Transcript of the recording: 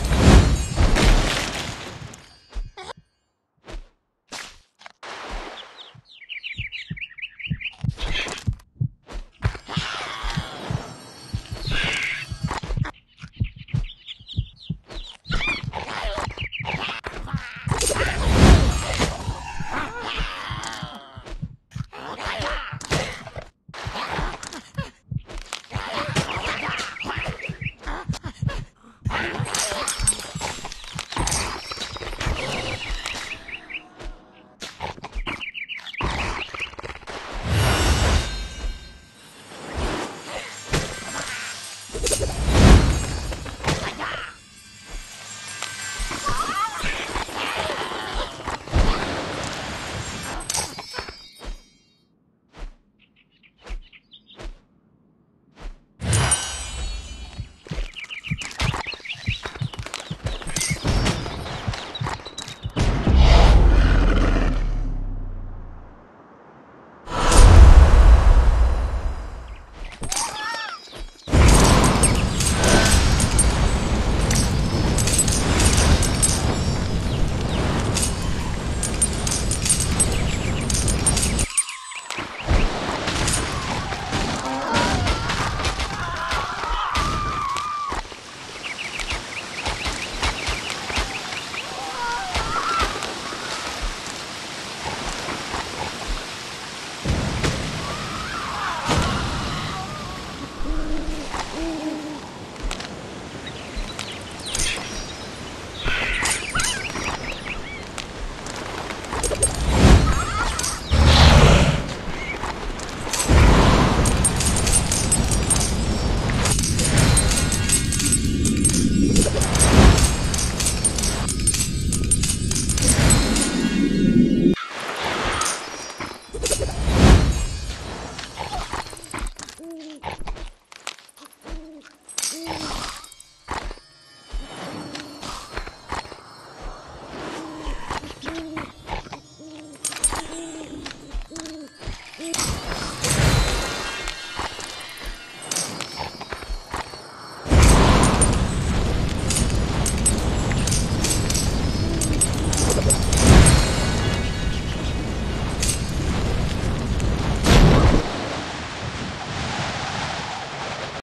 You